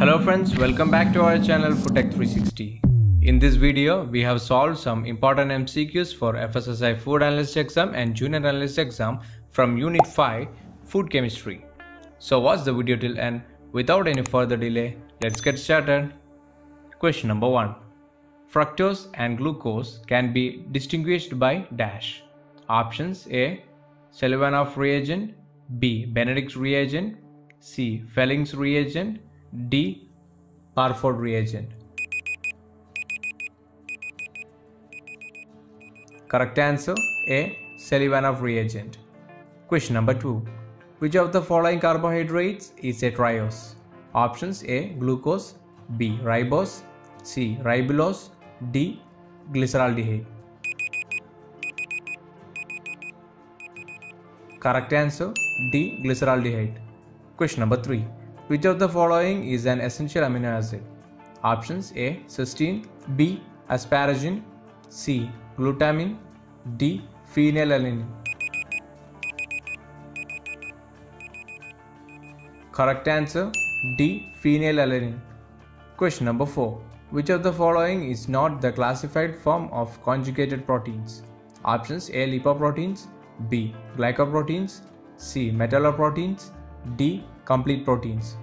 Hello friends, welcome back to our channel Food Tech 360. In this video, we have solved some important MCQs for FSSAI Food Analyst Exam and Junior Analyst Exam from Unit 5, Food Chemistry. So watch the video till end. Without any further delay, let's get started. Question number 1. Fructose and glucose can be distinguished by dash. Options: A. Seliwanoff reagent, B. Benedict's reagent, C. Fehling's reagent, D. Barfoed reagent. Correct answer A. Seliwanoff reagent. Question number 2. Which of the following carbohydrates is a triose? Options: A. Glucose, B. Ribose, C. Ribulose, D. Glyceraldehyde. Correct answer D. Glyceraldehyde. Question number 3. Which of the following is an essential amino acid? Options: A. Cysteine, B. Asparagine, C. Glutamine, D. Phenylalanine. Correct answer D. Phenylalanine. Question number 4. Which of the following is not the classified form of conjugated proteins? Options: A. Lipoproteins, B. Glycoproteins, C. Metalloproteins, D. Complete proteins.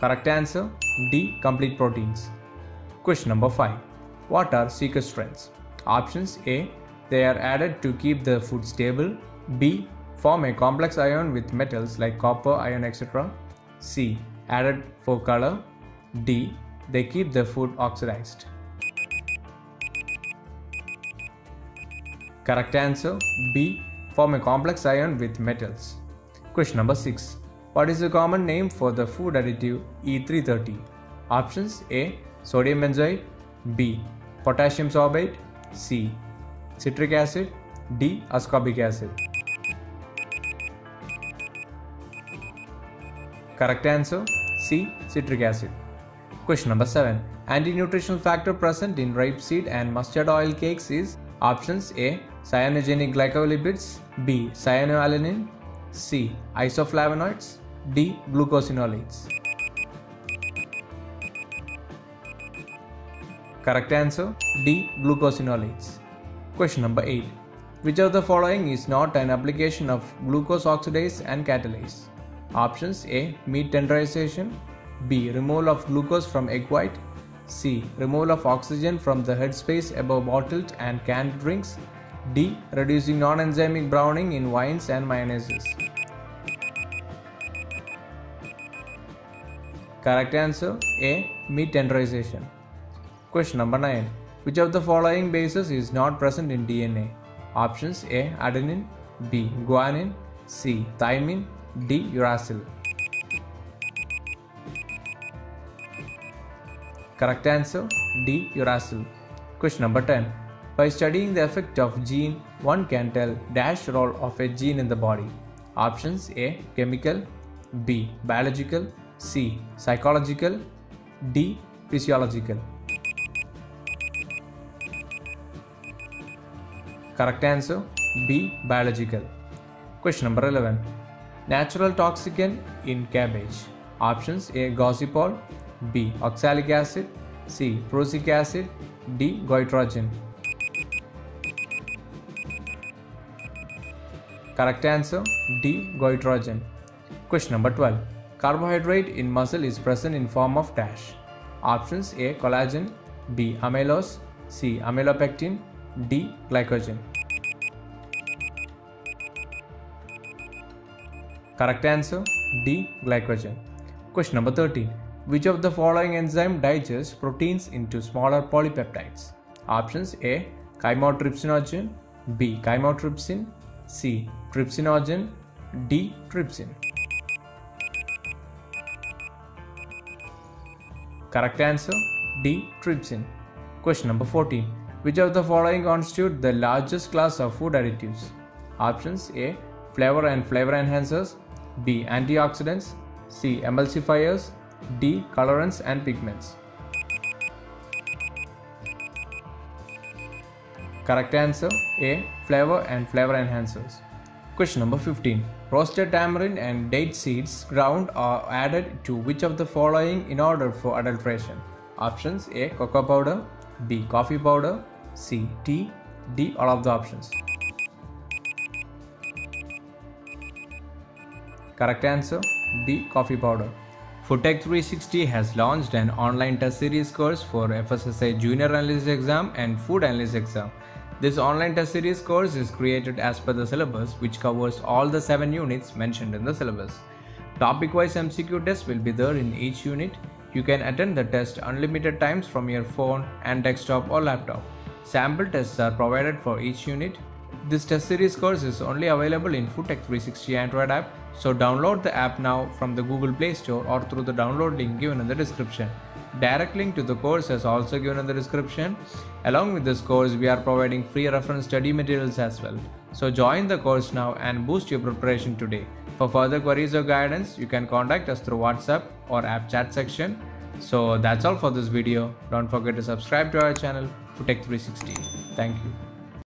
Correct answer D. Complete proteins. Question number 5. What are sequestrants? Options: A. They are added to keep the food stable, B. Form a complex ion with metals like copper, iron, etc., C. Added for color, D. They keep the food oxidized. Correct answer B. Form a complex ion with metals. Question number 6. What is the common name for the food additive E330? Options: A. Sodium benzoate, B. Potassium sorbate, C. Citric acid, D. Ascorbic acid. Correct answer C. Citric acid. Question number 7. Anti-nutritional factor present in rapeseed and mustard oil cakes is. Options: A. Cyanogenic glycolipids, B. Cyanoalanine, C. Isoflavonoids, D. Glucosinolates. Correct answer D. Glucosinolates. Question number 8. Which of the following is not an application of glucose oxidase and catalase? Options: A. Meat tenderization, B. Removal of glucose from egg white, C. Removal of oxygen from the headspace above bottled and canned drinks, D. Reducing non-enzymic browning in wines and mayonnaises. Correct answer A. Meat tenderization. Question number 9. Which of the following bases is not present in DNA? Options: A. Adenine, B. Guanine, C. Thymine, D. Uracil. Correct answer D. Uracil. Question number 10. By studying the effect of gene, one can tell dash role of a gene in the body. Options: A. Chemical, B. Biological, C. Psychological, D. Physiological. Correct answer B. Biological. Question number 11. Natural toxicant in cabbage. Options: A. Gossypol, B. Oxalic acid, C. Prosic acid, D. Goitrogen. Correct answer D. Goitrogen. Question number 12. Carbohydrate in muscle is present in form of dash. Options: A. Collagen, B. Amylose, C. Amylopectin, D. Glycogen. Correct answer D. Glycogen. Question number 13. Which of the following enzyme digests proteins into smaller polypeptides? Options: A. Chymotrypsinogen, B. Chymotrypsin, C. Trypsinogen, D. Trypsin. Correct answer D. Trypsin. Question number 14. Which of the following constitute the largest class of food additives? Options: A. Flavor and flavor enhancers, B. Antioxidants, C. Emulsifiers, D. Colorants and pigments. Correct answer A. Flavor and flavor enhancers. Question number 15. Roasted tamarind and date seeds ground are added to which of the following in order for adulteration? Options A. Cocoa powder, B. Coffee powder, C. Tea, D. All of the options. Correct answer B. Coffee powder. Food Tech 360 has launched an online test series course for FSSAI Junior Analyst Exam and Food Analyst Exam. This online test series course is created as per the syllabus, which covers all the 7 units mentioned in the syllabus. Topic-wise MCQ tests will be there in each unit. You can attend the test unlimited times from your phone and desktop or laptop. Sample tests are provided for each unit. This test series course is only available in Food Tech 360 Android app, so download the app now from the Google Play Store or through the download link given in the description. Direct link to the course is also given in the description. Along with this course, we are providing free reference study materials as well. So join the course now and boost your preparation today. For further queries or guidance, you can contact us through WhatsApp or app chat section. So that's all for this video. Don't forget to subscribe to our channel, Food Tech 360. Thank you.